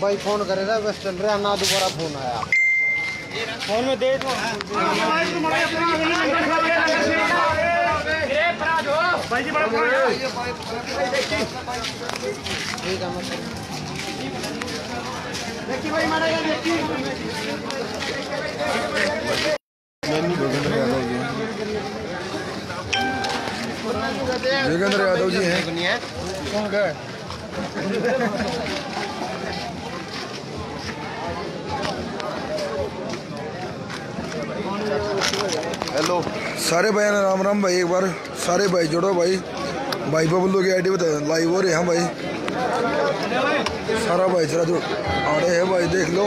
भाई फोन करे था बस चल रहा ना, दोबारा फोन आया फोन में दे दो योगेंद्र यादव जी हैं कौन गए हेलो सारे भाई राम राम भाई, एक बार सारे भाई जोड़ो भाई, भाई बबलू की आईडी बता लाइव हो रहे हैं भाई, सारा भाई जरा जो आ रहे हैं भाई देख लो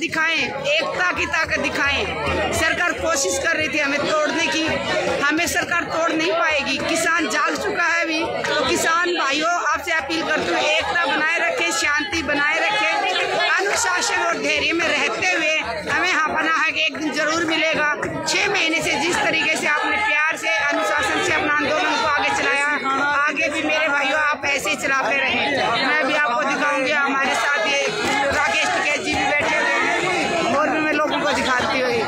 दिखाएं, एकता की ताकत दिखाएं। सरकार कोशिश कर रही थी हमें तोड़ने की, हमें सरकार तोड़ नहीं पाएगी। किसान जाग चुका है अभी तो। किसान भाइयों आपसे अपील करती हूँ, एकता बनाए रखें, शांति बनाए रखें, अनुशासन और धैर्य में रहते हुए हमें अपना हक एक दिन जरूर मिलेगा। 6 महीने से जिस तरीके से आपने प्यार से, अनुशासन से अपना आंदोलन को आगे चलाया, आगे भी मेरे भाइयों आप ऐसे ही चलाते रहें। मैं भी आपको दिखाऊंगी, हमारे साथ ये राकेश टिकैत जी भी बैठे हुए हैं और भी मैं लोगों को दिखाती हुई।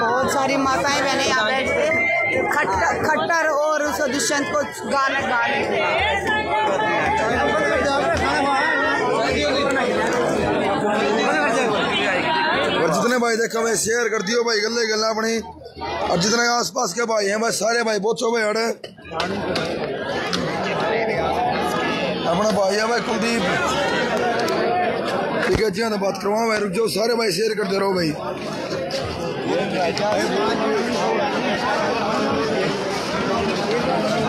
बहुत सारी माताएं बहनें यहाँ बैठे खट्टर और दुष्यंत को गाना गा रहे हैं। और जितने भाई देखा मैं शेयर कर दियो भाई, गले गला अपनी, और जितने आसपास के भाई हैं भाई सारे भाई बहुत सो भाई अड़े अपना भाई है भाई कुलदीप ठीक है जी, ना बात करवाओ भाई, रुक जाओ सारे भाई शेयर करते रहो भाई।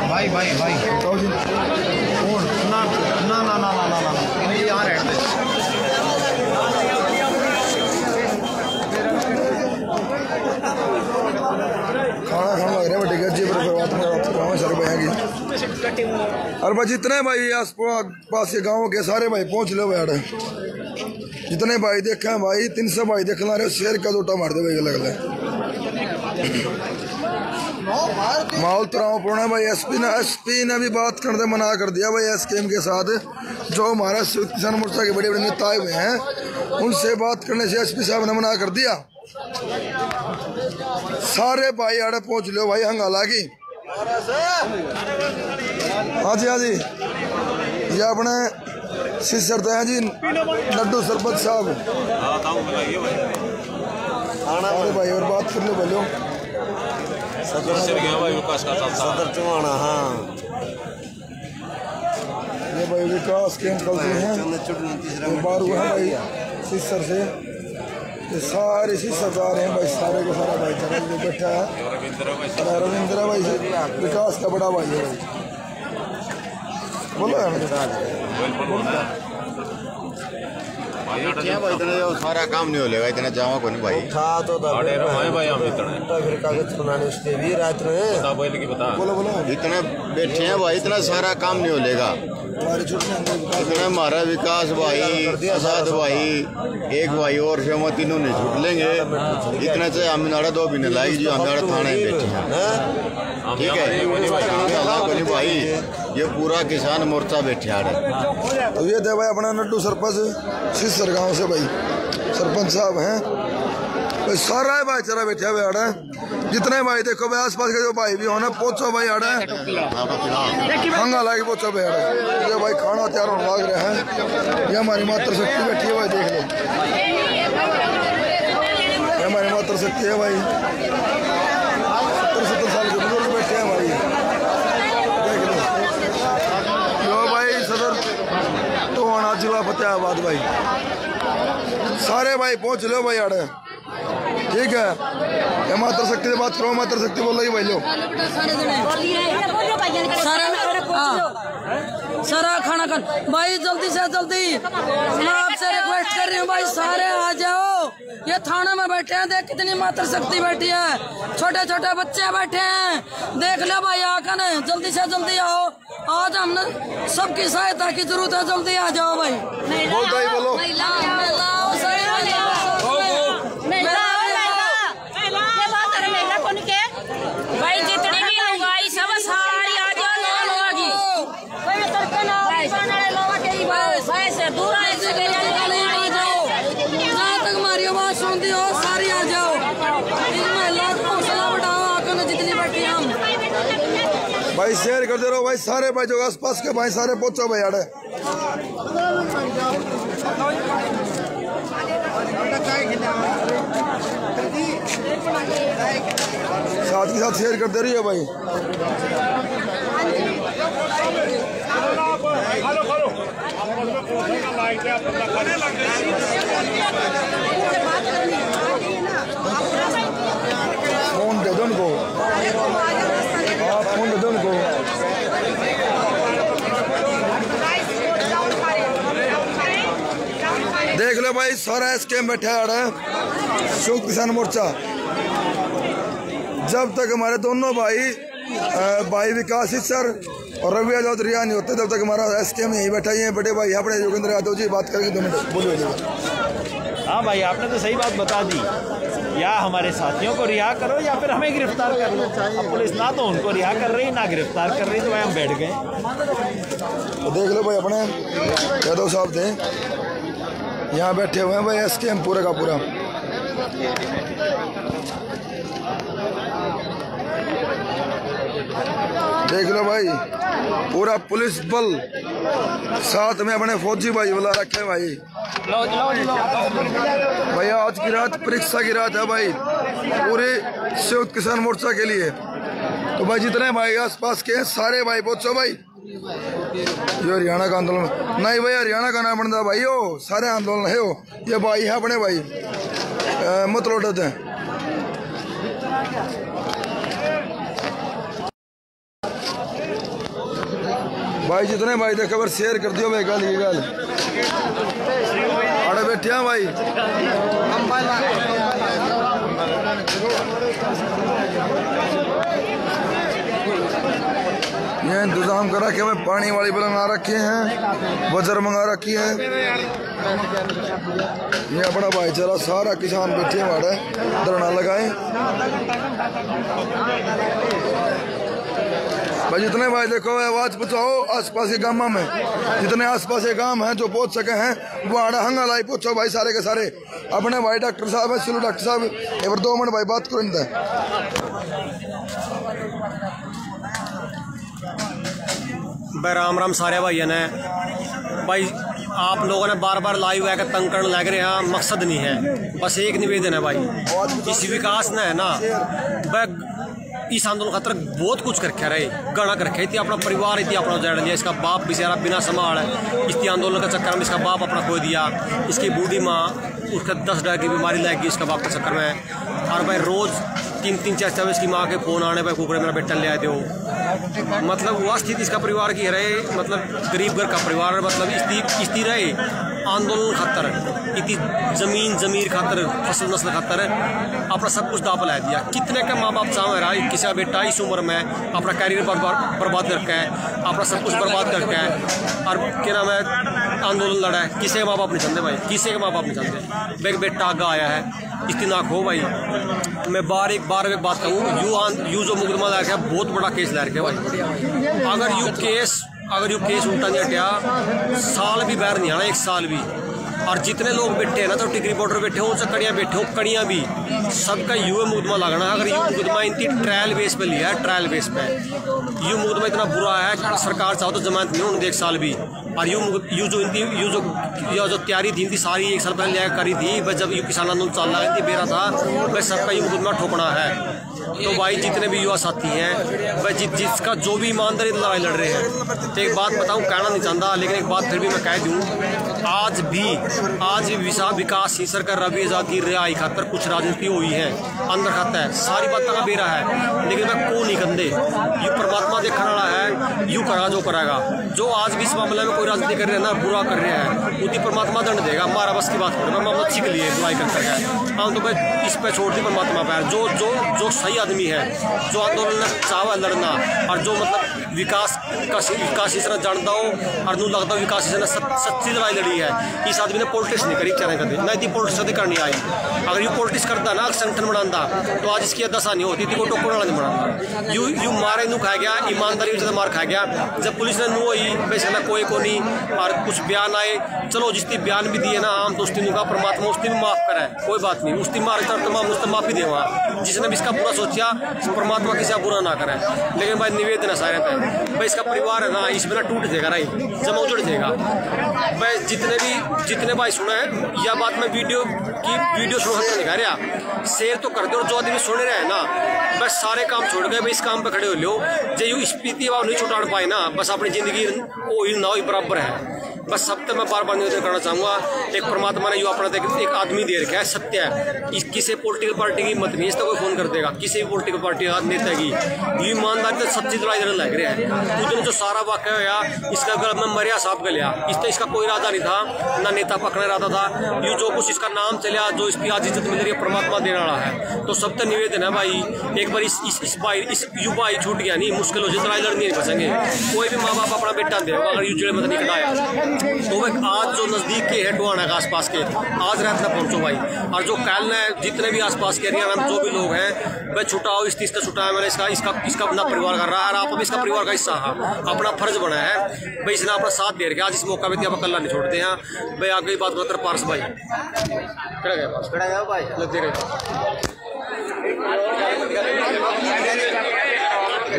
भाई भाई भाई कौन ना ना ना ना ना ना इन्हें यहाँ रहते खाना खाना लग रहा है टिकट जी पर बात में सर भाई की। और भाई जितने भाई आस पास के गाँव के सारे भाई पहुँच लो यार, जितने भाई देखे हैं भाई 300 भाई देख ला रहे, शेर का दोटा मार दे भाई अलग अलग। माहौल तनावपूर्ण है भाई। एसपी ने भी बात करते मना कर दिया भाई एस के एम के साथ, जो हमारा संयुक्त किसान मोर्चा के बड़े बड़े नेता हुए हैं, उनसे बात करने से एसपी साहब ने मना कर दिया। सारे भाई आड़े पहुंच लो भाई हंगाला की। हाँ जी हाँ जी, ये अपने सिस्टर हैं जी लड्डू सरपंच साहब। अरे भाई और बात कर लो बोलो। सदर टोहाना, हाँ ये भाई विकास के अंकल जी हैं, बारू है भाई सिस्टर से, ये सारे सिस्टरदार हैं भाई, सारे के सारा भाई चरण जो बैठा है रविंद्र भाई से विकास का बड़ा भाई है भाई। बोलो सारा काम नहीं होगा इतना जावा को नहीं भाई था तो फिर कागज सुनाने उसके भी रात में बोलो बोलो इतने बैठे हैं भाई, इतना सारा काम नहीं होगा इतना हमारा विकास भाई आजाद भाई एक भाई और से हम तीनों ने छूट लेंगे इतना से हम नाड़ा दो भी नहीं लाई जो हमारा थाना ही बैठे हैं ठीक है भाई। ये पूरा किसान मोर्चा बैठे आ रहा है तो ये दे भाई अपना नड्डू सरपंच सिर गाँव से भाई सरपंच साहब हैं भाई, सारा है भाई चरा बैठा भाई आड़ा है। जितने भाई देखो भाई आसपास के जो भाई भी होना पोचो भाई आड़ा है, हंगा लाके पोचो भाई आड़ा है। ये भाई खाना तैयार होने लग रहा है। ये हमारी मातृशक्ति बैठी है भाई, देख लो ये हमारी मातृशक्ति है भाई, 70 साल के बुजुर्ग बैठे हैं भाई, देख लो यो भाई सदर टोहाना जिला फतेहाबाद भाई, सारे भाई पहुँच लो भाई आड़े ठीक है। मात्र शक्ति से बात करो, मात्र शक्ति बोल रही भाई लो सारा खाना खान भाई, जल्दी से जल्दी मैं आपसे रिक्वेस्ट कर रही हूँ भाई, सारे आ जाओ। ये थाना में बैठे हैं, देख कितनी मात्र शक्ति बैठी है, छोटे छोटे बच्चे बैठे हैं, देख लो भाई आकर जल्दी से जल्दी आओ। आज हमने सबकी सहायता की जरूरत है, जल्दी आ जाओ भाई। बोलो भाई, शेयर करते रहो भाई, सारे भाई जो आसपास के भाई सारे पहुंचो भाई आड़े। साथ ही साथ शेयर करते रहिए भाई। फोन दे दो उनको, आप फोन दे दो उनको। देख लो भाई सारा स्कैम बैठा आ रहा है संयुक्त किसान मोर्चा। जब तक हमारे दोनों भाई विकास सर और रवि यादव रिहा नहीं होते, तब तक हमारा एसकेएम यहीं बैठा ही है। बड़े भाई अपने योगेंद्र यादव जी बात करके 2 मिनट बोलिए। हाँ भाई आपने तो सही बात बता दी, या हमारे साथियों को रिहा करो या फिर हमें गिरफ्तार कर लो। पुलिस ना तो उनको रिहा कर रही ना गिरफ्तार कर रही, तो भाई हम बैठ गए। तो देख लो भाई अपने यादव साहब थे यहाँ बैठे हुए हैं भाई, एसकेएम पूरा का पूरा। देख लो भाई पूरा पुलिस बल साथ में अपने फौजी भाई बुला रखे भाई। भाई आज की रात परीक्षा की रात है भाई पूरे संयुक्त किसान मोर्चा के लिए। तो भाई जितने भाई आसपास के सारे भाई पहुंचो भाई। ये हरियाणा का आंदोलन नहीं भाई, हरियाणा का नाम बनता भाई, हो सारे आंदोलन है हो। ये भाई है अपने भाई मत लौटते भाई, जितने भाई देखे खबर शेयर कर दियो भाई। गल ये गल अड़े बैठे हैं भाई, ये इंतजाम करा के हमें पानी वाली बिल मंगा रखी है, वजर मंगा रखी है। ये अपना भाईचारा सारा किसान बैठे हमारे धरना लगाए भाई। जितने भाई देखो आवाज पहुँचाओ आसपास के गाँव में, जितने आसपास के गाँव हैं जो पहुँच सके हैं वो आड़ा हंगा लाई पहुँचो भाई सारे के सारे। अपने भाई डॉक्टर साहब हैं, सिलो डॉक्टर साहब एवर 2 मिनट भाई बात करो इनका भाई। राम राम सारे भाई ने भाई, आप लोगों ने बार बार लाइव आकर तंग करने लग रहे हैं, मकसद नहीं है। बस एक निवेदन है भाई, इस विकास ने है ना इस आंदोलन खतर बहुत कुछ कर रखे रहे गाना कर रखे थी। अपना परिवार इतनी अपना उजाड़ लिया, इसका बाप बेचारा बिना संभाल है इस आंदोलन के चक्कर में इसका बाप अपना खो दिया, इसकी बूढ़ी माँ उसका 10 डॉलर की बीमारी लग गई इसका बाप के चक्कर में। और भाई रोज़ 3-3 4 इसकी माँ के फ़ोन आने पर कुकड़े मेरा बेटा ले आए दो, मतलब वह स्थिति इसका परिवार की रहे, मतलब गरीब घर का परिवार मतलब इस्ती रहे आंदोलन खातर, इतनी जमीन जमीर खातर फसल नस्ल खातर अपना सब कुछ दाप ला दिया। कितने का माँ बाप चाहे रहा है किसी बेटा इस उम्र में अपना कैरियर बर्बाद करके है, अपना सब कुछ बर्बाद करके है और क्या नाम है आंदोलन लड़ा है। किसी के माँ बाप नहीं चाहते भाई, किसी के माँ बाप नहीं चाहते। बेग बेटा आगे आया है इसकी नाक हो भाई। मैं बार एक बात कहूँ, यू जो मुकदमा लाया है बहुत बड़ा केस लाया गया भाई। अगर यू केस उल्टा नहीं हटिया साल भी बाहर नहीं आना, 1 साल भी। और जितने लोग बैठे हैं ना तो टिकरी बॉर्डर बैठे हो, चकड़ियाँ बैठे हो, कड़ियाँ भी, सबका यू मुकदमा लगना है। अगर यू मुकदमा इनकी ट्रायल बेस पे लिया है, ट्रायल बेस पे यू मुकदमा इतना बुरा है, सरकार चाहो तो जमानत नहीं उन्होंने 1 साल भी। और यू जो तैयारी थी इनकी सारी 1 साल पहले लिया करी थी बस, जब यू किसान आंदोलन चल रहा है बेरा था वह सबका यू मुकदमा ठोकना है। तो भाई जितने भी युवा साथी हैं वह जिसका जो भी ईमानदारी लड़ाई लड़ रहे हैं, तो एक बात बताऊं, कहना नहीं चाहता लेकिन एक बात फिर भी मैं कह दूं, आज भी विकास ही सरकार रवि आजाद की रिहाई खातर कुछ राजनीति हुई है अंदर खाता है, सारी बात का बेरा है। लेकिन मैं को नहीं कंधे यू परमात्मा देखने वाला है, यू करा जो कराएगा। जो आज भी इस मामले में कोई राजनीति कर रहे हैं ना बुरा कर रहे हैं उतनी परमात्मा दंड देगा। हमारा बस की बात करें, मामला सीख लिए बुराई करता है हम तो भाई इस पर छोड़ दी परमात्मा पर। जो सही आदमी है, जो आंदोलन चाहवा लड़ना और जो मतलब विकास इस तरह जानता हो और नू लगता हो विकास इस सच्ची लड़ाई लड़ी है। इस आदमी ने पॉलिटिक्स नहीं करी चाहे कभी ना, इतनी पॉलिटिक्स अधिक करनी आई। अगर यू पॉलिटिक्स करता ना संगठन बढ़ाता तो आज इसकी दशा नहीं होती, इतनी को टोकन वाला नहीं बढ़ाता। यू मारे नू खाया गया, ईमानदारी में मार खाया गया। जब पुलिस ने नू आई वैसे ना कोई को नहीं और कुछ बयान आए, चलो जिसकी बयान भी दिए ना आम तो उसकी का परमात्मा उसकी भी माफ़ करें, कोई बात नहीं उसकी मार उसको माफ़ी दे। जिसने भी इसका पूरा सोचा परमात्मा किसी का बुरा ना करे। लेकिन भाई निवेदन है सारे भाई, इसका परिवार है ना इसमें ना टूट जाएगा राई जमा उजड़ जाएगा भाई। जितने भाई सुना है यह बात मैं वीडियो सुना नहीं कह रहा, शेयर तो कर दो। और जो आदमी सुन रहे हैं ना बस सारे काम छोड़ गए भाई, इस काम पे खड़े हो लो। जो यू स्पीति भाव नहीं छुटा पाए ना बस अपनी जिंदगी वो ना हो बराबर है। बस सत्य मैं बार बार निवेदन करना चाहूँगा, एक परमात्मा ने युवा अपना एक आदमी दे रखा है सत्य है, इस किसी पॉलिटिकल पार्टी की मत नहीं इसका कोई फोन कर देगा, किसी भी पॉलिटिकल पार्टी का नेता की ये ईमानदारी तो सच्ची लड़ाई लड़ने लग रहा है। उस दिन जो सारा वाक्य होया इसका गलत में मरिया साहब का लिया, इसका कोई इरादा नहीं था ना नेता पकड़ने इरादा था, ये जो कुछ इसका नाम चलिया जो इसकी आज इज्जत मिल रही है परमात्मा देने वाला है। तो सबसे निवेदन है भाई एक बार इस युवा छूट गया नहीं मुश्किल हो जाए, लड़ाई लड़नी नहीं बचेंगे। कोई भी माँ बाप अपना बेटा देगा अगर यू जेल में नहीं कटाया तो भाई। आज जो नजदीक के है टोहाना के आसपास के आज रात ना पहुंचो भाई, और जो कल ने जितने भी आसपास के एरिया में जो भी लोग हैं भाई छुटाओ, इस तीस का छुटाया मैंने इसका अपना परिवार कर रहा है और आप भी इसका परिवार का हिस्सा अपना फर्ज बना है भाई। इसने अपना साथ दे रखा आज इस मौका पर आप कल्ला नहीं छोड़ते हैं भाई। आगे बात करते पारस भाई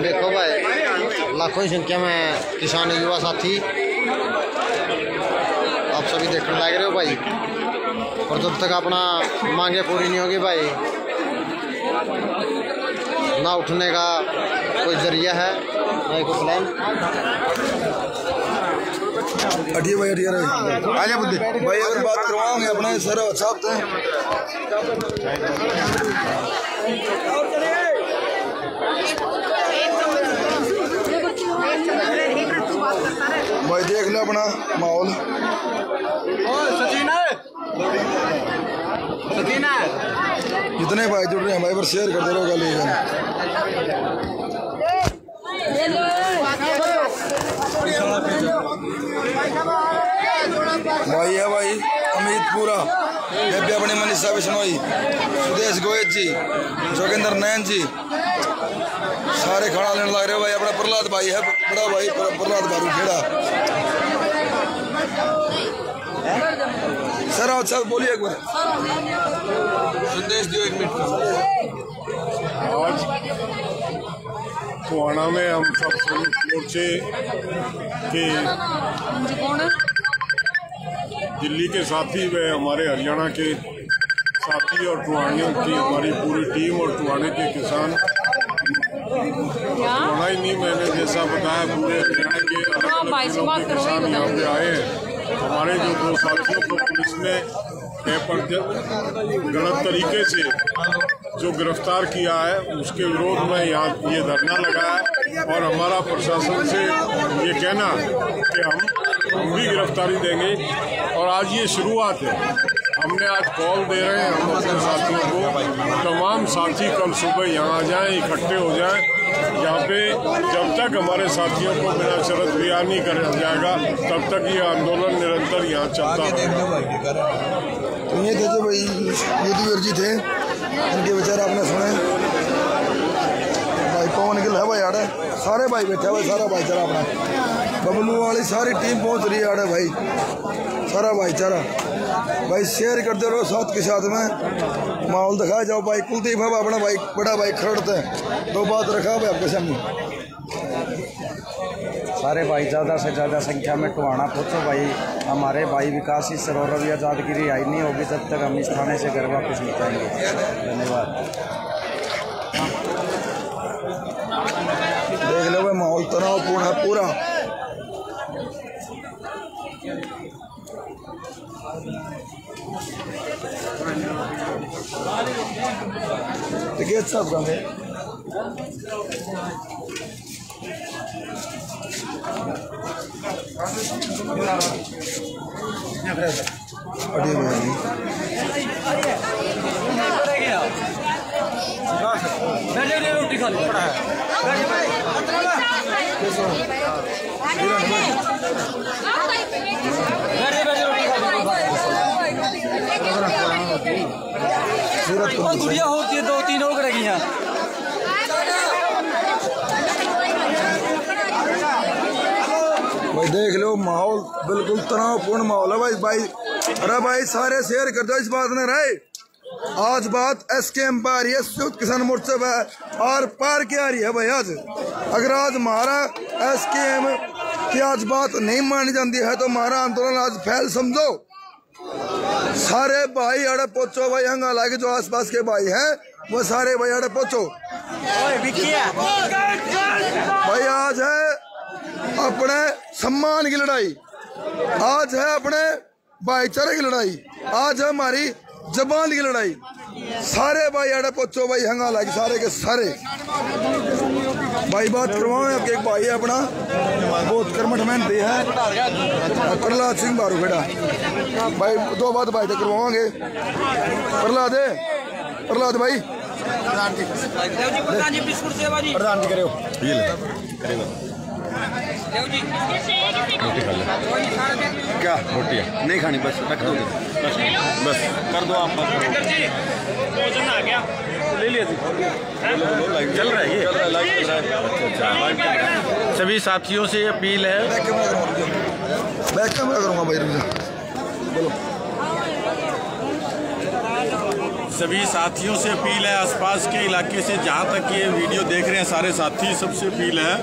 देखो भाई, लाखों की संख्या में किसान युवा साथी आप सभी देखने लग रहे हो भाई, और जब तक अपना मांगे पूरी नहीं होगी भाई ना उठने का कोई जरिया है ना कोई प्लान। भाई अगर बात करवाओगे अपने सर साहब भाई देख लो अपना माहौल। जितने भाई जुड़ रहे हैं भाई पर शेयर कर दे रहे हो। भाई है भाई अमित पूरा हैप्पी अपने मनीषा बिश्नोई सुदेश गोयल जी जोगेंद्र नयन जी सारे खाना लेने लग रहे भाई। अपना प्रहलाद भाई है बड़ा भाई प्रहलाद भारू खेड़ा सर आओ सर बोलिए एक बार संदेश दियो एक मिनट। आज टोहाना में हम सब मोर्चे के दिल्ली के साथी व हमारे हरियाणा के साथी और टोहानियों की हमारी पूरी टीम और टोहाने के किसान टोहाना ही नहीं मैंने जैसा बताया पूरे हरियाणा के अलग किसान यहाँ पे आए हैं। हमारे जो दो साथियों को पुलिस ने गलत तरीके से जो गिरफ्तार किया है उसके विरोध में यहाँ ये धरना लगा है और हमारा प्रशासन से ये कहना कि हम भी गिरफ्तारी देंगे और आज ये शुरुआत है। हमने आज कॉल दे रहे हैं हम अपने साथियों को तमाम साथी कल सुबह यहाँ आ जाएं इकट्ठे हो जाएं। यहाँ पे जब तक हमारे साथियों को बिना शर्त रिहा नहीं करा जाएगा तब तक ये आंदोलन निरंतर यहाँ चलता रहेगा। ये थे जो भाई योगेश्वर जी थे इनके विचार आपने सुने भाई पवन गिल है भाई आड़े सारे भाई बैठे भाई सारा भाईचारा अपना बबलू वाली सारी टीम पहुँच रही है आड़े भाई सारा भाईचारा भाई शेयर करते रहो साथ के साथ में माहौल दिखाया जाओ भाई। कुलदीप है अपना भाई बड़ा भाई खड़ते हैं दो बात रखा भाई आपके सामने। सारे भाई ज़्यादा से ज़्यादा संख्या में टोहाना पहुँचो भाई। हमारे भाई विकास की सरोवर या यादगिरी आई नहीं होगी तब तक हम इस थाने से घर वापस नहीं जाएंगे। धन्यवाद। देख लो भाई माहौल तनावपूर्ण है पूरा। सब काम है गुड़िया होती है दो तीन लोग रहेगी यहाँ भाई। देख लो माहौल बिल्कुल तनावपूर्ण माहौल है भाई। भाई अरे भाई सारे शेयर कर दो इस बात ने राय। आज बात एसकेएम पर आ रही है संयुक्त किसान मोर्चे पर और पार के आ रही है भाई। आज अगर आज हमारा एसकेएम की आज बात नहीं मानी जाती है तो हमारा आंदोलन आज फैल समझो। सारे भाई अड़े पहुंचो भाई हंगा लागे जो आसपास के भाई हैं वो सारे भाई अड़े पहुंचो भाई। आज है अपने सम्मान की लड़ाई, आज है अपने भाईचारे की लड़ाई, आज है हमारी जबान की लड़ाई। सारे भाई अड़े पहुंचो भाई हंगा लागे सारे के सारे भाई। बात करवाओ आपके एक भाई है अपना बहुत कर्मठ मेहनती है प्रहलाद सिंह बारू खेड़ा भाई। दो बात भाई से करवाओगे प्रहलाद है प्रहलाद भाई प्रधान जी करे क्या रोटी नहीं खानी बस रख दो बस कर दो आप आ गया ले लिया चल रहा है। सभी साथियों से अपील है सभी साथियों से अपील है आसपास के इलाके से जहां तक ये वीडियो देख रहे हैं सारे साथी सबसे अपील है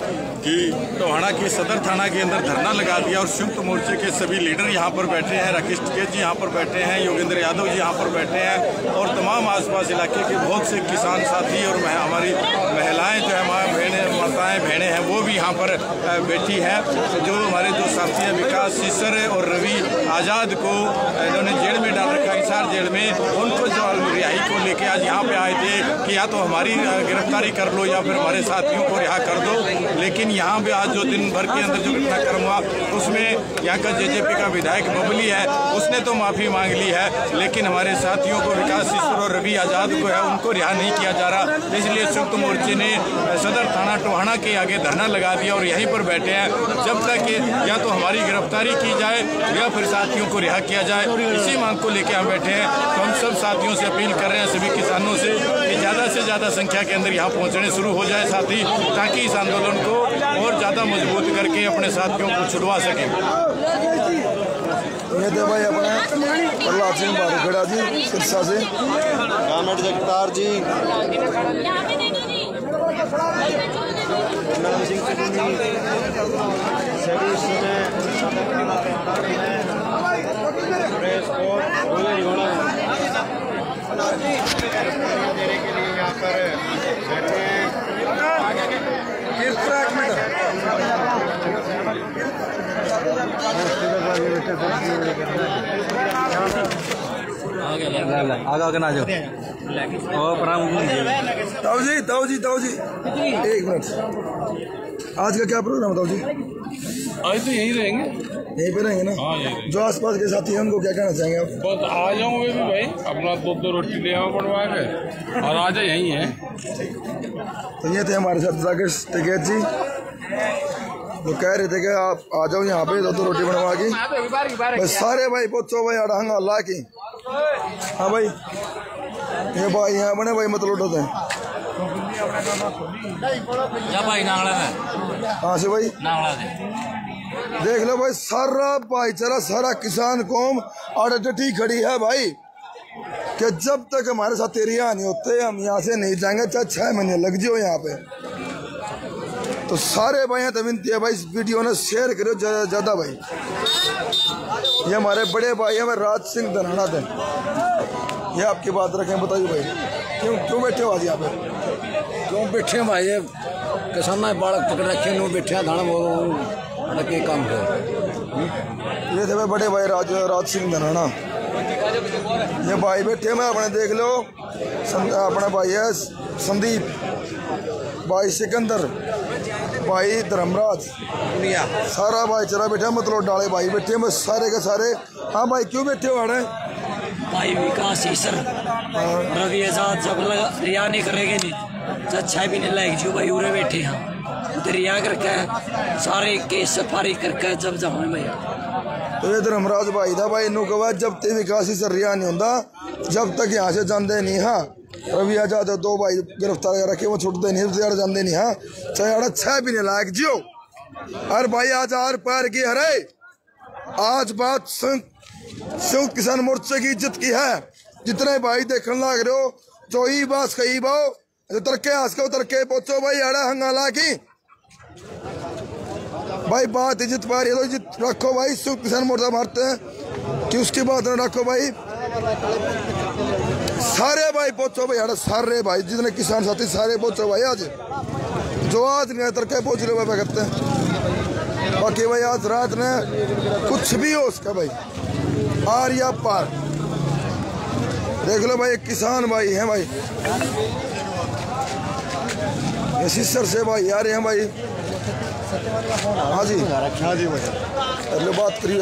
कि टोहाना के सदर थाना के अंदर धरना लगा दिया और संयुक्त मोर्चे के सभी लीडर यहाँ पर बैठे हैं। राकेश टिकेत जी यहाँ पर बैठे हैं, योगेंद्र यादव जी यहाँ पर बैठे हैं और तमाम आसपास इलाके के बहुत से किसान साथी और हमारी महिलाएं जो है हमारे बहनें माताएँ बहनें हैं वो भी यहाँ पर बैठी हैं। जो हमारे जो साथी हैं विकास सीसर और रवि आज़ाद को इन्होंने जेल में डाल रखा है हिसार जेल में उनको जो रिहाई भाई को लेके आज यहाँ पे आए थे कि या तो हमारी गिरफ्तारी कर लो या फिर हमारे साथियों को रिहा कर दो, लेकिन यहाँ पे आज जो दिन भर के अंदर जो घटनाक्रम हुआ उसमें यहाँ का जेजेपी का विधायक बबली है, उसने तो माफ़ी मांग ली है, लेकिन हमारे साथियों को विकास ईश्वर और रवि आज़ाद को है उनको रिहा नहीं किया जा रहा। इसलिए संयुक्त मोर्चे ने सदर थाना टोहाना के आगे धरना लगा दिया और यहीं पर बैठे हैं जब तक या तो हमारी गिरफ्तारी की जाए या फिर साथियों को रिहा किया जाए। इसी मांग को लेकर हम बैठे हैं। तो हम सब साथियों से अपील कर रहे हैं, सभी किसानों से, कि ज़्यादा से ज़्यादा संख्या के अंदर यहाँ पहुँचने शुरू हो जाए साथी, ताकि इस आंदोलन को और ज़्यादा मजबूत करके अपने साथियों को छुड़वा सकें। भाई अपने प्रहलाद सिंह बारखेड़ा जी सिरसा से जगतार देने के लिए यहाँ पर आगे ना जाओ जी। ताऊ जी एक मिनट, आज का क्या प्रोग्राम है ताऊ जी? आज तो यहीं रहेंगे, यहीं पे रहेंगे ना? हाँ, यहीं। जो आसपास के साथी हैं उनको क्या कहना चाहेंगे आप? बस आ जाओ भी भाई, अपना दो रोटी ले आओ बनवा के और आ जाए, यहीं है। तो ये थे हमारे साथ राकेश टिकैत जी, वो कह रहे थे कि आप आ जाओ यहाँ पे दो रोटी बनवा के। बस सारे भाई पहुँचो भाई अड़हंगा ला के। हाँ भाई, ये भाई यहाँ बने भाई मत लौटाते हैं। हाँ से भाई देख लो भाई, सारा भाईचारा सारा किसान कौम अड़टी खड़ी है भाई कि जब तक हमारे साथ एरिया नहीं होते हम यहाँ से नहीं जाएंगे, चाहे 6 महीने लग जाओ यहाँ पे। तो सारे भाई तो विनती है भाई, इस वीडियो ने शेयर करो ज़्यादा भाई। ये हमारे बड़े भाई हैं राज सिंह धनाना थे, ये आपकी बात रखें। बताइए भाई क्यों बैठे हो आज यहाँ पे? क्यों बैठे भाई, किसाना बाढ़ पकड़ रखे नो बैठे धान लगे काम कर। ये थे भाई बड़े भाई राज सिंह धनाना, ये भाई बैठे मैं अपने देख लो, अपना भाई है संदीप भाई, सिकंदर भाई, धर्मराज, सारा भाई चरा बैठा मतलब डाले भाई बैठे मैं सारे के सारे। हाँ भाई क्यों बैठे हो अड़े भाई? विकास ईश्वर रवि आज़ाद जब रिहा नहीं करेंगे नहीं, 6 महीने लायक जो भाई उरे बैठे हैं दरिया करके सारे के सफारी करके जब जाऊँ भाई। तो ये धर्मराज भाई था भाई नुकवा, जब तक विकास ही सरिया नहीं होता जब तक यहाँ से जानते नहीं। हाँ रवि आज़ाद दो भाई गिरफ्तार कर रखे वो छुटते नहीं, जानते नहीं। हाँ चाहे 6 महीने लायक जियो। अरे भाई आज हर पैर की हरे, आज बात संयुक्त किसान मोर्चे की इज्जत की है। जितने भाई देखने लाग रहे हो जो ही बात कही भाव तरके हंस तरके पहुंचो भाई अड़ा हंगाला की भाई बात इज्जत पा रही है तो इज्जत रखो भाई। सुख किसान मोर्चा मारते हैं कि उसकी बात ना रखो भाई। सारे भाई पहुंचो भाई अड़ा, सारे भाई जितने किसान साथी सारे पहुंचो भाई। आज जो आज नहीं तरके पहुंच रहे भाई करते हैं। बाकी भाई आज रात ने कुछ भी हो उसका भाई आर या पार देख लो भाई, किसान भाई है भाई सिस्टर से भाई यार हैं भाई। हाँ जी भाई पहले बात करिए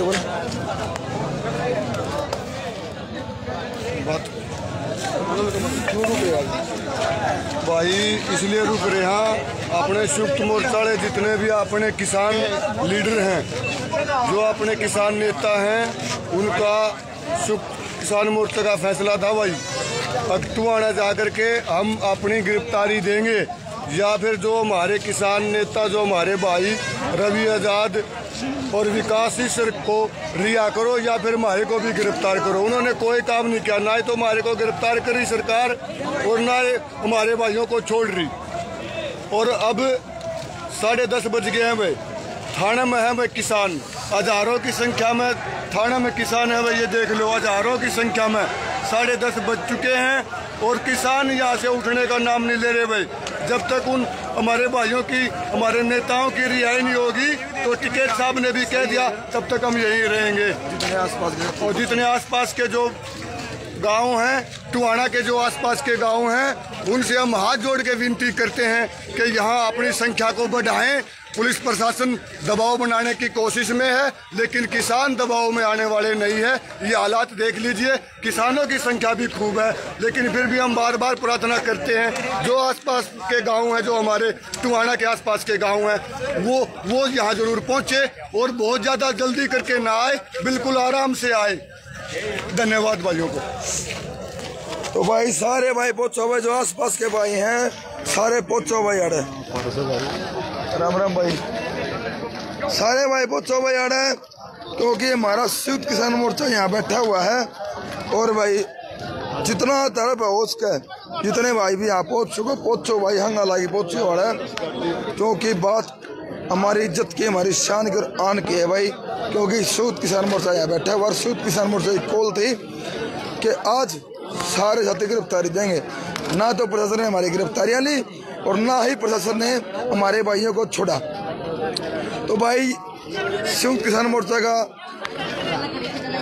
भाई, इसलिए रुक रहे हैं अपने संयुक्त मोर्चा वाले जितने भी अपने किसान लीडर हैं जो अपने किसान नेता हैं उनका संयुक्त किसान मोर्चा का फैसला था भाई टोहाना जाकर के हम अपनी गिरफ्तारी देंगे या फिर जो हमारे किसान नेता जो हमारे भाई रवि आज़ाद और विकास ईश्वर को रिहा करो या फिर हमारे को भी गिरफ्तार करो। उन्होंने कोई काम नहीं किया, ना ही तो हमारे को गिरफ्तार करी सरकार और ना ही हमारे भाइयों को छोड़ रही। और अब 10:30 बज गए हैं भाई, थाना में है भाई किसान, हज़ारों की संख्या में थाना में किसान है भाई। ये देख लो हज़ारों की संख्या में 10:30 बज चुके हैं और किसान यहाँ से उठने का नाम नहीं ले रहे भाई। जब तक उन हमारे भाइयों की हमारे नेताओं की रिहाई नहीं होगी तो टिकैत साहब ने भी कह दिया तब तक हम यहीं रहेंगे। और जितने आसपास के जो गांव हैं, टोहाना के जो आसपास के गांव हैं, उनसे हम हाथ जोड़ के विनती करते हैं कि यहां अपनी संख्या को बढ़ाएं। पुलिस प्रशासन दबाव बनाने की कोशिश में है, लेकिन किसान दबाव में आने वाले नहीं है। ये हालात देख लीजिए, किसानों की संख्या भी खूब है, लेकिन फिर भी हम बार बार प्रार्थना करते हैं जो आसपास के गांव हैं, जो हमारे टोहाना के आसपास के गांव हैं, वो यहाँ जरूर पहुँचे और बहुत ज़्यादा जल्दी करके ना आए, बिल्कुल आराम से आए। धन्यवाद भाइयों को। तो भाई सारे भाई पोचो भाई, जो आसपास के भाई हैं सारे पोचो भाई आड़े, राम राम भाई, सारे भाई पोचो भाई आड़े, क्योंकि हमारा संयुक्त किसान मोर्चा यहाँ बैठा हुआ है और भाई जितना तरफ हो सके जितने भाई भी यहाँ पहुँच सको पोचो भाई, हंगा लागी पोचो आड़े, क्योंकि बात हमारी इज्जत की, हमारी शान की और आन की है भाई, क्योंकि संयुक्त किसान मोर्चा यहाँ बैठा है। और संयुक्त किसान मोर्चा की कॉल थी कि आज सारे साथी गिरफ्तारी देंगे, ना तो प्रशासन ने हमारी गिरफ्तारियाँ ली और ना ही प्रशासन ने हमारे भाइयों को छोड़ा। तो भाई संयुक्त किसान मोर्चा का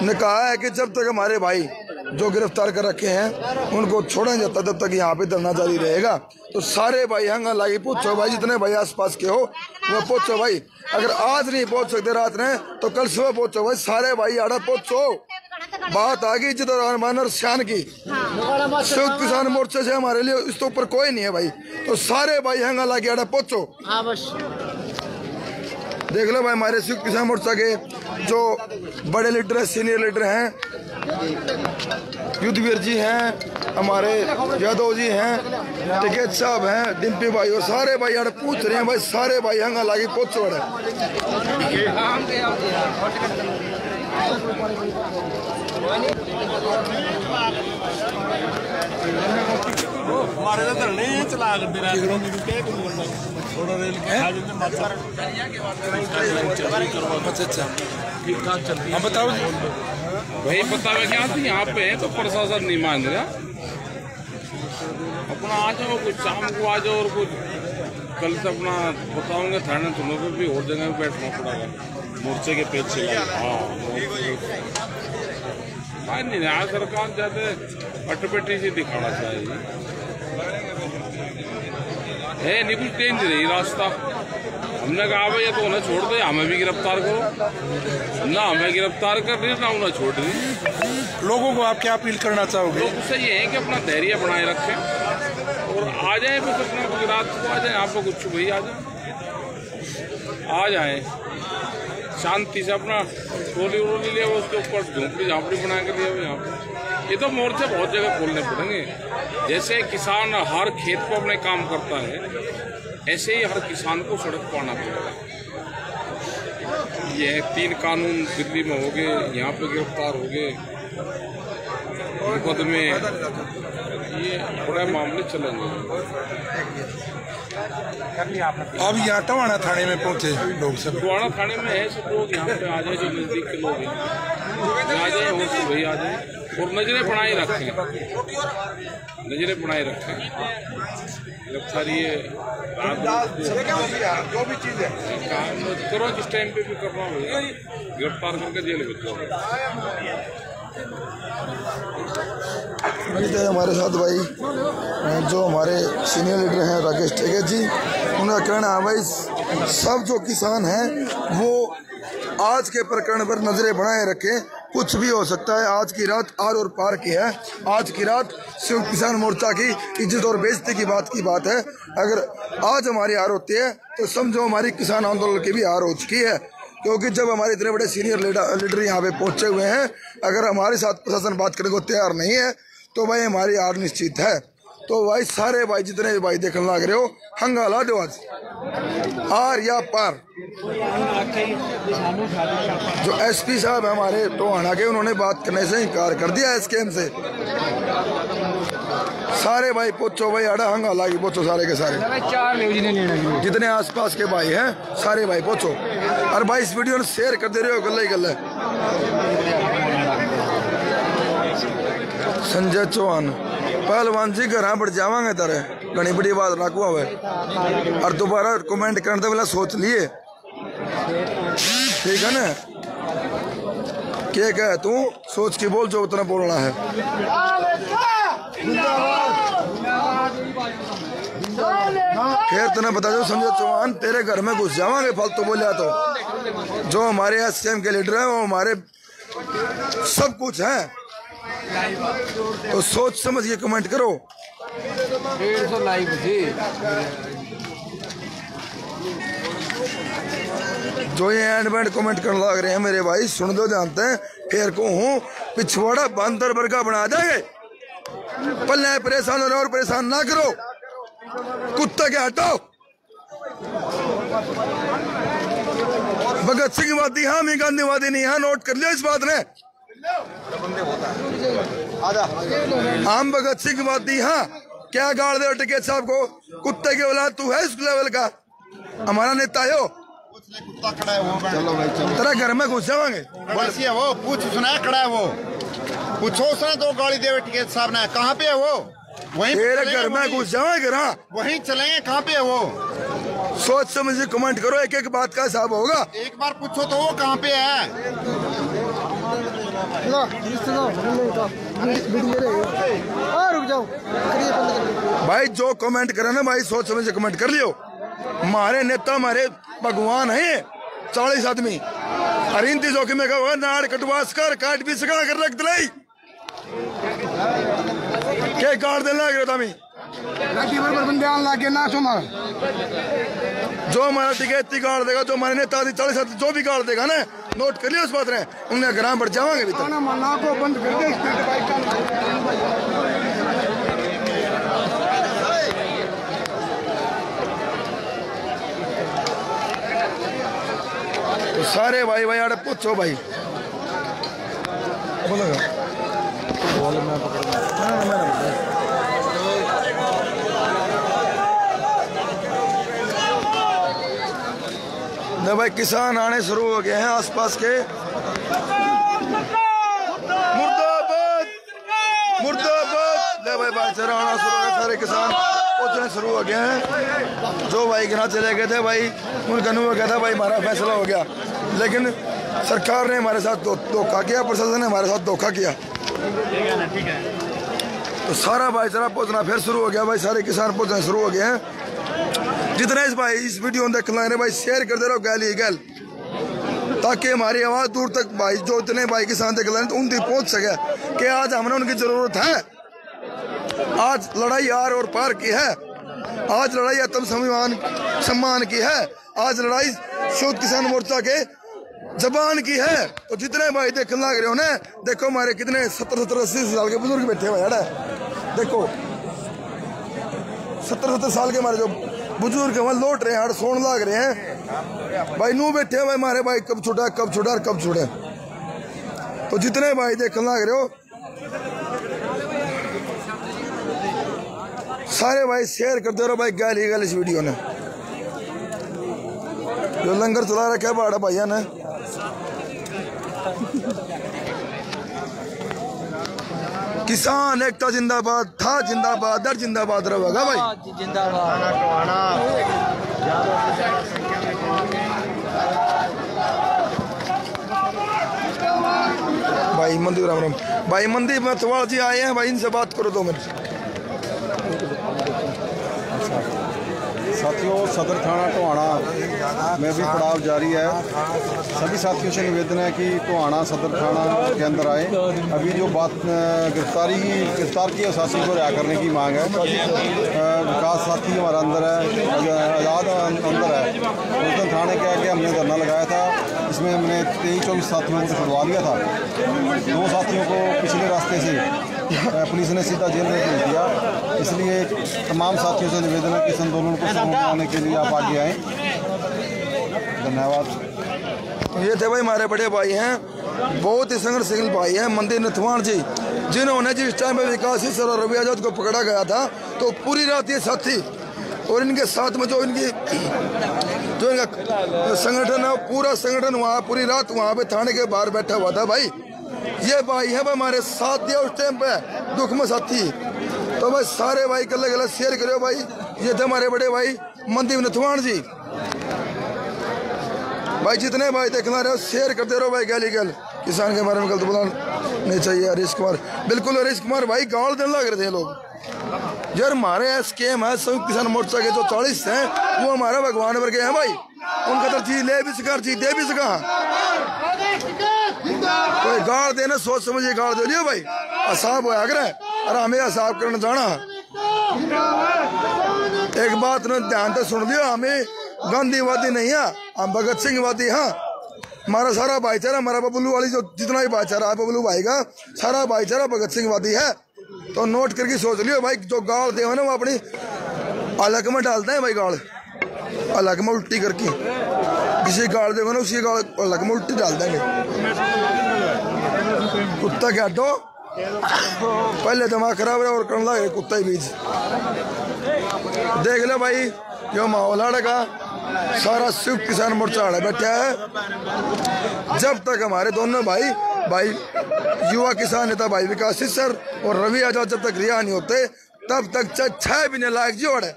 ने कहा है कि जब तक हमारे भाई जो गिरफ्तार कर रखे हैं उनको छोड़ा नहीं जाता, तब तक यहाँ पे धरना जारी रहेगा। तो सारे भाई हंगा लागी पोचो भाई, जितने भाई आसपास के हो वह पोचो भाई, अगर आज नहीं पहुँच सकते रात में तो कल सुबह पोचो भाई, सारे भाई आड़ा पोचो। बात आ गई जितर शान की, संयुक्त किसान मोर्चे से हमारे लिए इस तो ऊपर कोई नहीं है भाई। तो सारे भाई हंगा लागी आड़ा पोचो। देख लो भाई हमारे संयुक्त किसान मोर्चा के जो बड़े लीडर हैं, सीनियर लीडर हैं, युद्धवीर जी हैं, हमारे यादव जी हैं, टिकेत साहब हैं, डिम्पी भाई और सारे भाई यार पूछ रहे हैं भाई, सारे भाई हंगा लागी पूछ रहे। हम बताओ भाई, बतावे क्या थी यहाँ पे तो प्रशासन नहीं मान रहा। अपना आ जाओ, कुछ शाम को आ जाओ और कुछ कल से अपना बताओगे थाने तुम लोग भी और जगह बैठना पड़ेगा मोर्चे के पेज से। हाँ नहीं, यहाँ सरकार ज्यादा अटपटी से दिखाना चाहिए है, नहीं कुछ डेंजर है रास्ता। हमने कहा भाई ये तो उन्हें छोड़ दे, हमें भी गिरफ्तार करो, ना हमें गिरफ्तार कर रही ना उन्हें छोड़ रही। लोगों को आप क्या अपील करना चाहोगे? लोग सही है कि अपना धैर्य बनाए रखें और आ जाए, बस अपना गुजरात को आ जाए, आपको कुछ भाई आ जाए, आ जाए शांति से, अपना टोली उरोली ले, उसके ऊपर झोंपड़ी झाँपड़ी बना कर लिया हुआ। यहाँ पर ये तो मोर्चे बहुत जगह खोलने पड़ेंगे। जैसे किसान हर खेत को अपने काम करता है, ऐसे ही हर किसान को सड़क पर आना पड़ेगा। ये तीन कानून दिल्ली में हो गए, यहाँ पे गिरफ्तार हो गए मुकदमे, ये बड़े मामले चलेंगे। अब यहाँ टोहाना थाने में पहुँचे लोग, सब टोहाना थाने में है, सब लोग यहाँ पे आ जाए, जो नजदीक के लोग हैं आ जाए, हो तो वही आ जाए और नजरें बनाए रखें, नजरें बनाए रखें। गिरफ्तारी जो भी चीज़ है काम करो, जिस टाइम पे भी करना हो गिरफ्तार करके जेल भेज दो। हमारे साथ भाई जो हमारे सीनियर लीडर हैं राकेश टियाकित जी, उनका कहना है भाई सब जो किसान हैं वो आज के प्रकरण पर नजरें बनाए रखें, कुछ भी हो सकता है। आज की रात आर और पार की है, आज की रात संयुक्त किसान मोर्चा की इज्जत और बेइज्जती की बात है। अगर आज हमारी हार होती है तो समझो हमारी किसान आंदोलन की भी हार हो चुकी है, क्योंकि जब हमारे इतने बड़े सीनियर लीडर यहाँ पे पहुँचे हुए हैं, अगर हमारे साथ प्रशासन बात करने को तैयार नहीं है तो भाई हमारी हार निश्चित है। तो भाई सारे भाई जितने भी भाई देखने लग रहे हो, हंगाला दो आर या पार। जो एसपी साहब हमारे टोहाना के, उन्होंने बात करने से इनकार कर दिया इस स्कैम से। सारे भाई पोचो भाई आड़ा, हंगाला की पोचो, सारे के सारे जितने आसपास के भाई हैं सारे भाई पोचो। और भाई इस वीडियो ने शेयर करते रहे हो, गल्ला ही गल्ला। संजय चौहान पहलवान जी घर बढ़ जावांगे तारे, घनी बड़ी बात ना को आवे और दोबारा कमेंट करने वाला सोच लिए, ठीक है ना। क्या कह तू, सोच के बोल जो उतना बोलना है। खैर तने बता दो संजय चौहान तेरे घर में घुस जावांगे फालतू बोलिया तो। जो हमारे यहाँ सीएम के लीडर है वो हमारे सब कुछ है, तो सोच समझ के कमेंट करो। 150 लाइव जो ये एंड बैंड कमेंट करने लग रहे हैं मेरे भाई सुन दो, जानते हैं फिर को हूँ पिछवाड़ा बांदर वर्गा बना देंगे। पल्ले परेशान हो रहे और परेशान ना करो, कुत्ता के हटाओ। भगत सिंह वादी हाँ, मैं गांधीवादी नहीं हाँ, नोट कर लिया इस बात ने। हम भगत सिंह वादी हाँ, क्या गाड़ दे टिकट साहब को, कुत्ते के औलाद तू है इस लेवल का। हमारा नेता हो कुत्ता खड़ा है वो, तेरा घर में घुस जावांगे। वो पूछ सुना खड़ा है वो, पूछो उसने दो गाड़ी देवे टिकट साहब ने, कहाँ पे है वो? वही तेरे घर में घुस जावांगे ना, वही चलेंगे। कहाँ पे है वो, सोच समझ के कमेंट करो। एक एक बात का हिसाब होगा, एक बार पूछो तो वो कहाँ पे है। भाई जो कमेंट करे ना भाई सोच समझ के कमेंट कर लियो। हमारे नेता हमारे भगवान है 40 आदमी अरिंदी जोखिम में कहा नाड़ कटवास कर काट भी सका कर रख दिलाई क्या काट देना गिरता मी लागे ना। जो हमारा टिकट इतनी काट देगा, जो हमारे नेता 40 आदमी जो भी काट देगा ना, नोट कर लिया उस बात ने, उनके ग्राम बढ़ जावांगे। सारे भाई भाई आड़े पूछो भाई न भाई। किसान आने शुरू हो गए हैं आसपास के। मुर्दाबाद मुर्दाबाद। न भाई बाजार आना शुरू हो गए, सारे किसान पहुंचने शुरू हो गए हैं। जो भाई के नाम चले गए थे भाई उनका नुह गया था भाई हमारा फैसला हो गया, लेकिन सरकार ने हमारे साथ धोखा किया, प्रशासन ने हमारे साथ धोखा किया। तो सारा भाईचारा पहुंचना फिर शुरू हो गया भाई, सारे किसान पहुंचना शुरू हो गए हैं। जितने इस भाई इस वीडियो में देखना है भाई शेयर कर दे रहे हो गैल ही गैल, ताकि हमारी आवाज़ दूर तक भाई जो इतने भाई किसान देख रहे उन तक पहुँच सके कि आज हमें उनकी ज़रूरत है। आज लड़ाई आर और पार की है, आज लड़ाई आत्म सम्मान की है, आज लड़ाई शोध किसान मोर्चा के जबान की है। तो जितने भाई देख लग रहे हो ना, देखो हमारे कितने 70-80 साल के बुजुर्ग बैठे हुए हैं। देखो 70-70 साल के हमारे जो बुजुर्ग हैं वहाँ लौट रहे हैं, सोन लाग रहे हैं भाई, नू बैठे हुए हमारे भाई कब छुटा कब छुटा कब छुटे। तो जितने भाई देख लग रहे हो सारे भाई शेयर करते रहो भाई गैल ही गैल इस वीडियो ने। जो लंगर चला रखा है बाड़ा भैया ने किसान एकता जिंदाबाद, था जिंदाबाद, दर जिंदाबाद रहेगा भाई जिंदाबाद। भाई मंदिर राम राम भाई मंदिर में मतवाल जी आए हैं भाई, इनसे बात करो 2 मिनट। साथियों सदर थाना टोहाना में भी पड़ाव जारी है। सभी साथियों से निवेदन है कि टोहाना सदर थाना के अंदर आए। अभी जो बात गिरफ्तार की असासी को रिहा करने की मांग है। विकास साथी हमारा अंदर है, आज़ाद अंदर है। उस दिन थाने क्या कि हमने धरना लगाया था, इसमें हमने 23-24 साथियों को छुड़वा लिया था। 2 साथियों को पिछले रास्ते से पुलिस ने सीधा जेल में भेज दिया। इसलिए तमाम साथियों से निवेदन है कि इस आंदोलन को सफल बनाने के लिए आप आगे आएँ। धन्यवाद। ये थे भाई हमारे बड़े भाई हैं, बहुत ही संघर्षशील भाई हैं मंदिर नथवान जी, जिन्होंने जिस टाइम पर विकास ही सर रवि आजाद को पकड़ा गया था तो पूरी रात ये साथी और इनके साथ में जो इनका संगठन है, पूरा संगठन वहाँ पूरी रात वहाँ पर थाने के बाहर बैठा हुआ था भाई। ये भाई है भाई हमारे साथ दिया उस टाइम पे दुख में साथी। तो भाई सारे भाई कल गला शेयर करो भाई। ये थे हमारे बड़े भाई मनदीप नथवान जी। भाई जितने भाई देखना रहे हो शेयर करते रहो भाई गली गल। किसान के बारे में गलत बोलना नहीं चाहिए। हरीश कुमार, बिल्कुल हरीश कुमार भाई गाँव दिन लग रहे थे लोग। यार हमारे यहाँ स्कीम है संयुक्त किसान मोर्चा के जो 40 हैं वो हमारे भगवान वर्ग हैं भाई, उनका तो चीज ले भी सका चीज दे भी सका। कोई गाड़ देना सोच समझिए गाड़ दे लियो भाई, असाब होया कर अरे हमें असाब करना जाना। एक बात ने ध्यान से सुन लियो, हमें गांधीवादी नहीं है, हम भगत सिंह वादी हाँ। हमारा सारा भाईचारा, हमारा बबलू वाली जो जितना ही भाईचारा है बबलू भाई का सारा भाईचारा भगत सिंह वादी है। तो नोट करके सोच लियो भाई, जो गाड़ दे हो ना वो अपनी अलग में डालते हैं भाई, गाड़ अलग में उल्टी करके किसी गाड़ देगा ना उसी गाड़ अलग में उल्टी डाल देंगे। कुत्ता क्या हटो, पहले दिमाग खराब रहा और करने लगे कुत्ता ही बीज। देख लो भाई जो माहौल आड़े का सारा संयुक्त किसान मोर्चा आड़े बैठा है। जब तक हमारे दोनों भाई युवा किसान नेता भाई विकास सर और रवि आजाद जब तक रिहा नहीं होते तब तक 6 महीने लायक जी ओढ़े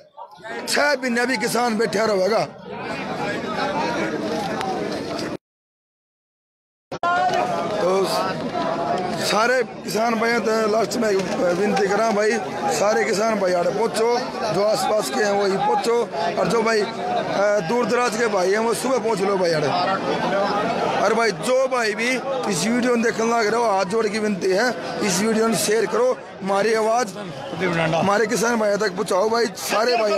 6 महीने भी किसान बैठा रहेगा। तो सारे किसान भाई तो लास्ट में विनती करा भाई, सारे किसान भाई आड़े पहुँचो, जो आसपास के हैं वो ही पहुँचो और जो भाई दूर दराज के भाई हैं वो सुबह पहुँच लो भाई आड़े। और भाई जो भाई भी इस वीडियो में देखने लग रहे हो हाथ जोड़ की विनती है, इस वीडियो में शेयर करो, हमारी आवाज हमारे किसान भाई तक पहुँचाओ भाई। सारे भाई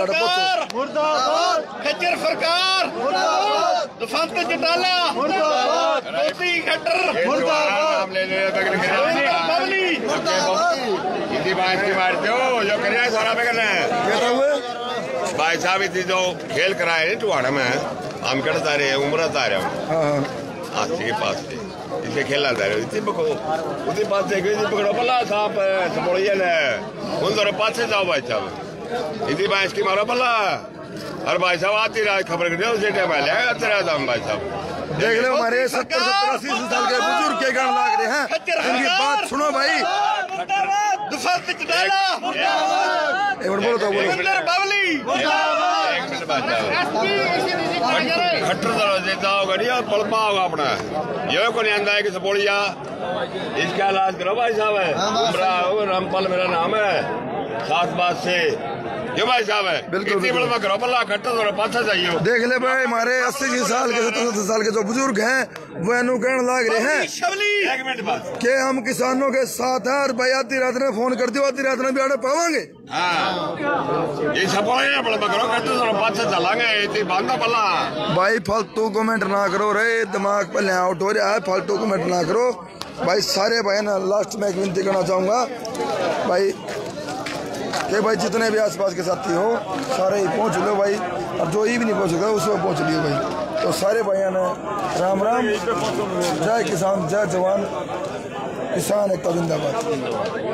भाई साहब इतनी जो खेल कराए टोहाना में हम कड़ता रहे उम्र आ रहा हाथी के पास से इसे खेला था इतनी पको उसी पास से पकड़ो भला साहब बोलिए न उन दोनों पास से जाओ भाई साहब इसी बाइस की मारो भला। और भाई साहब आती रात खबर कर उसी टाइम आ जाएगा अच्छा रहता हम भाई साहब। देख लो हमारे 70-80 साल के बुजुर्ग के गान लाग रहे हैं, उनकी बात सुनो भाई। अपना ये को नहीं आंदा है कि सपोलिया इसका इलाज करो भाई साहब है, रामपाल मेरा नाम है, खास बात से ये भाई साहब है बिल्कुल देख ले भाई। हमारे 80 साल के 70 साल के जो बुजुर्ग हैं वो अनुकरण लाग रहे हैं कि हम किसानों के साथ हैं। और भाई आधी रात ने फोन कर दिया आधी रात ने भी आड़े पावांगे भाई। फालतू कमेंट ना करो रे, दिमाग पर ले आउट हो रहा है, फालतू कमेंट ना करो भाई। सारे भाई ना लास्ट में एक विनती करना चाहूंगा भाई कि भाई जितने भी आसपास के साथी हो सारे ही पहुँच लो भाई, और जो ही भी नहीं पहुँच सकता उसमें पहुँच लियो भाई। तो सारे भाइयों ने राम राम, जय किसान जय जवान, किसान एकता जिंदाबाद।